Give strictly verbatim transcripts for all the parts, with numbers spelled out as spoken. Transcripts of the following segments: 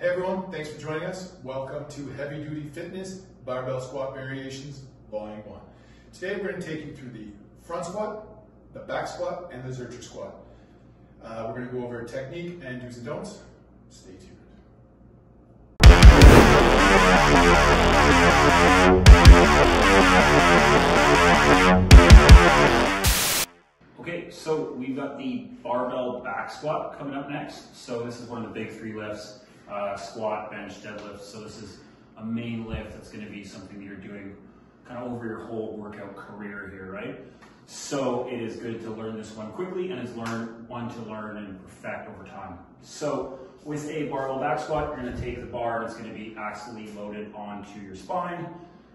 Hey everyone, thanks for joining us. Welcome to Heavy Duty Fitness, Barbell Squat Variations, Volume one. Today we're going to take you through the front squat, the back squat, and the Zercher squat. Uh, we're going to go over technique and do's and don'ts. Stay tuned. Okay, so we've got the barbell back squat coming up next. So this is one of the big three lifts. Uh, squat, bench, deadlift. So this is a main lift that's going to be something that you're doing kind of over your whole workout career here, right? So it is good to learn this one quickly, and it's learn one to learn and perfect over time. So with a barbell back squat, you're going to take the bar, and it's going to be axially loaded onto your spine.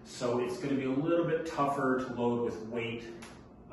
So it's going to be a little bit tougher to load with weight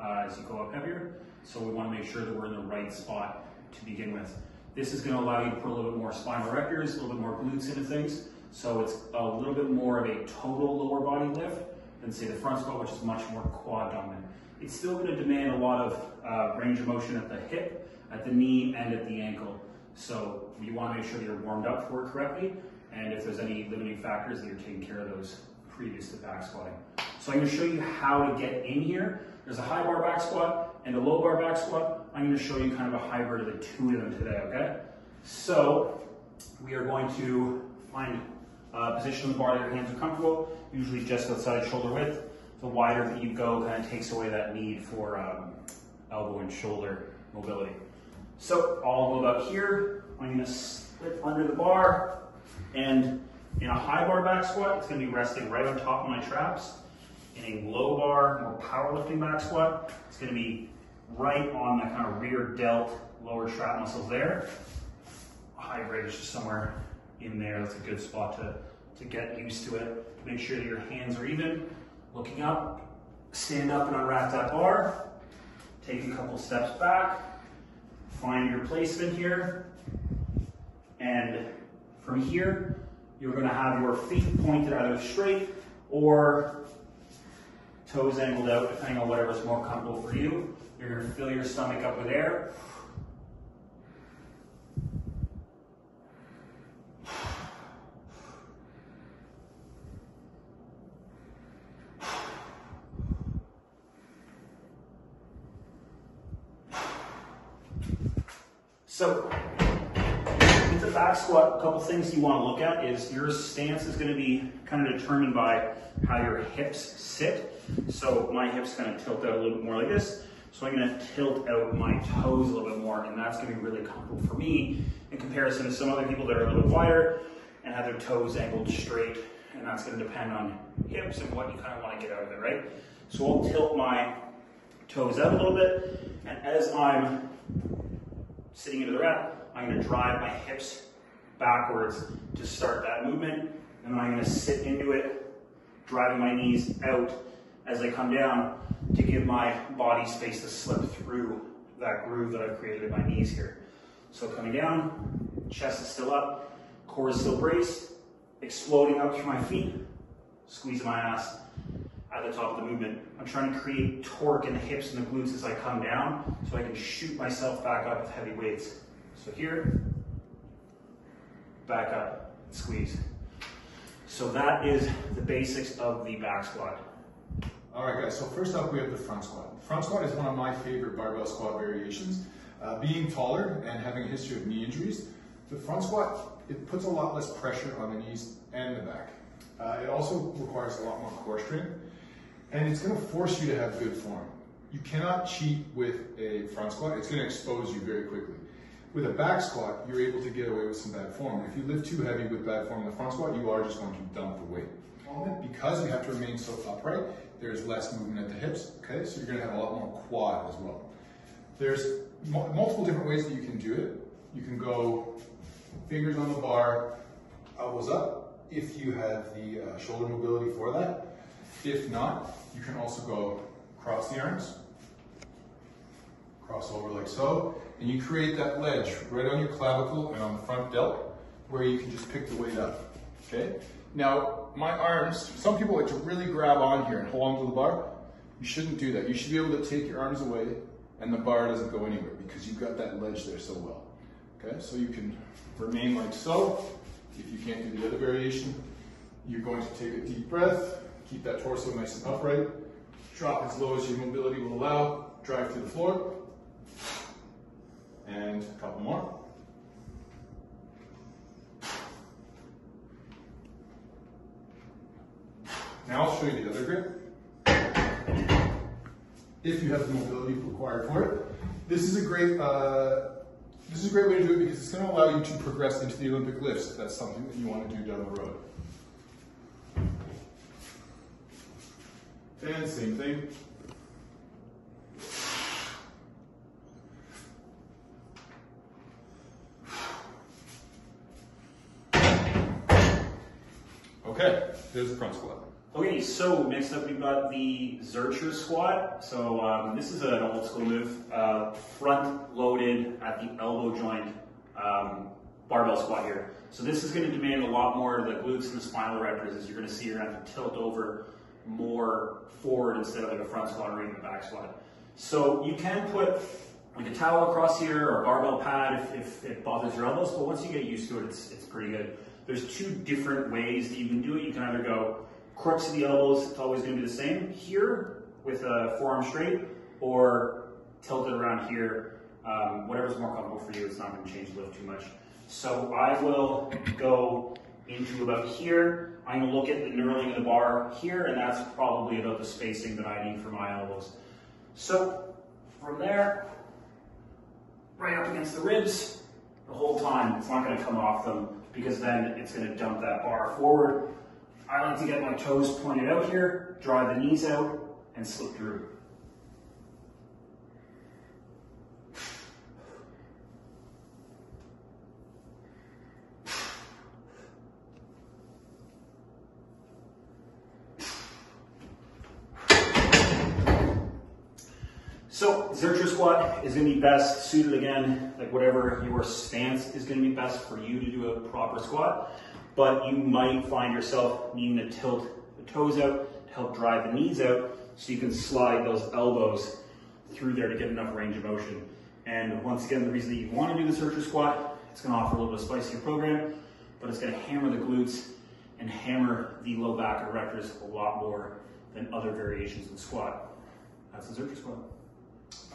uh, as you go up heavier. So we want to make sure that we're in the right spot to begin with. This is going to allow you to put a little bit more spinal rectors, a little bit more glutes into things. So it's a little bit more of a total lower body lift than say the front squat, which is much more quad dominant. It's still going to demand a lot of uh, range of motion at the hip, at the knee, and at the ankle. So you want to make sure that you're warmed up for it correctly. And if there's any limiting factors, that you're taking care of those previous to back squatting. So I'm going to show you how to get in here. There's a high bar back squat and a low bar back squat. I'm going to show you kind of a hybrid of the two of them today, okay? So we are going to find a position on the bar that your hands are comfortable, usually just outside shoulder width. The wider that you go kind of takes away that need for um, elbow and shoulder mobility. So I'll move up here. I'm going to slip under the bar, and in a high bar back squat, it's going to be resting right on top of my traps. In a low bar, more powerlifting back squat, it's going to be right on the kind of rear delt, lower trap muscles there. High bridge is somewhere in there. That's a good spot to, to get used to it. Make sure that your hands are even. Looking up, stand up and unwrap that bar. Take a couple steps back. Find your placement here. And from here, you're going to have your feet pointed either straight or toes angled out, depending on whatever's more comfortable for you. You're going to fill your stomach up with air. So, with the back squat, a couple things you want to look at is your stance is going to be kind of determined by how your hips sit. So my hips kind of tilt out a little bit more like this. So I'm going to tilt out my toes a little bit more, and that's going to be really comfortable for me in comparison to some other people that are a little bit wider and have their toes angled straight. And that's going to depend on hips and what you kind of want to get out of it, right? So I'll tilt my toes out a little bit, and as I'm sitting into the rep, I'm going to drive my hips backwards to start that movement, and then I'm going to sit into it, driving my knees out as I come down to give my body space to slip through that groove that I've created in my knees here. So coming down, chest is still up, core is still braced, exploding up through my feet, squeezing my ass at the top of the movement. I'm trying to create torque in the hips and the glutes as I come down so I can shoot myself back up with heavy weights. So here, back up, squeeze. So that is the basics of the back squat. All right guys, so first up we have the front squat. The front squat is one of my favorite barbell squat variations. Uh, being taller and having a history of knee injuries, the front squat, it puts a lot less pressure on the knees and the back. Uh, it also requires a lot more core strength, and it's going to force you to have good form. You cannot cheat with a front squat. It's going to expose you very quickly. With a back squat, you're able to get away with some bad form. If you lift too heavy with bad form in the front squat, you are just going to dump the weight. Because we have to remain so upright, there's less movement at the hips, okay? So you're going to have a lot more quad as well. There's multiple different ways that you can do it. You can go fingers on the bar, elbows up, if you have the uh, shoulder mobility for that. If not, you can also go cross the arms, cross over like so, and you create that ledge right on your clavicle and on the front delt where you can just pick the weight up, okay? Now, my arms, some people like to really grab on here and hold onto the bar. You shouldn't do that. You should be able to take your arms away and the bar doesn't go anywhere because you've got that ledge there so well, okay? So you can remain like so, If you can't do the other variation, you're going to take a deep breath, keep that torso nice and upright, drop as low as your mobility will allow, drive through the floor, and a couple more. Now I'll show you the other grip, if you have the mobility required for it. This is a great, uh, this is a great way to do it because it's going to allow you to progress into the Olympic lifts if that's something that you want to do down the road. And same thing. Okay, there's the front squat. Okay, so next up we've got the Zercher squat. So um, this is an old school move, uh, front loaded at the elbow joint um, barbell squat here. So this is going to demand a lot more of the glutes and the spinal rectors, as you're going to see you're going to have to tilt over more forward instead of like a front squat or even a back squat. So you can put like a towel across here or a barbell pad if, if it bothers your elbows, but once you get used to it, it's, it's pretty good. There's two different ways that you can do it. You can either go crux of the elbows, it's always going to be the same here with a forearm straight, or tilt it around here. Um, whatever's more comfortable for you, it's not going to change the lift too much. So I will go into about here. I'm going to look at the knurling of the bar here, and that's probably about the spacing that I need for my elbows. So from there, right up against the ribs the whole time. It's not going to come off them because then it's going to dump that bar forward. I like to get my toes pointed out here, draw the knees out, and slip through. So Zercher squat is going to be best suited, again, like whatever your stance is going to be best for you to do a proper squat. But you might find yourself needing to tilt the toes out to help drive the knees out so you can slide those elbows through there to get enough range of motion. And once again, the reason that you want to do the Zercher squat, it's going to offer a little bit of spice to your program, but it's going to hammer the glutes and hammer the low back and rectors a lot more than other variations in the squat. That's the Zercher squat.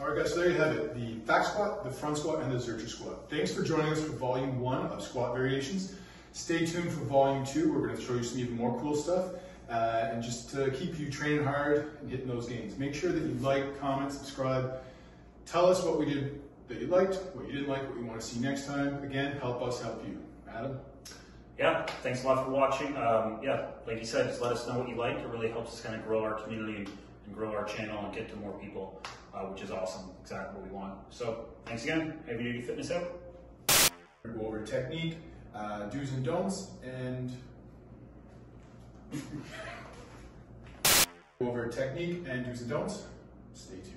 All right guys, so there you have it, the back squat, the front squat, and the Zercher squat. Thanks for joining us for volume one of squat variations. Stay tuned for volume two. We're going to show you some even more cool stuff uh, and just to keep you training hard and hitting those gains. Make sure that you like, comment, subscribe. Tell us what we did that you liked, what you didn't like, what you want to see next time. Again, help us help you. Adam? Yeah, thanks a lot for watching. Um, yeah, like you said, just let us know what you like. It really helps us kind of grow our community and, and grow our channel and get to more people, uh, which is awesome. Exactly what we want. So thanks again. Heavy Duty Fitness out. We're going to go over technique. Uh, do's and don'ts, and go over technique and do's and don'ts. Stay tuned.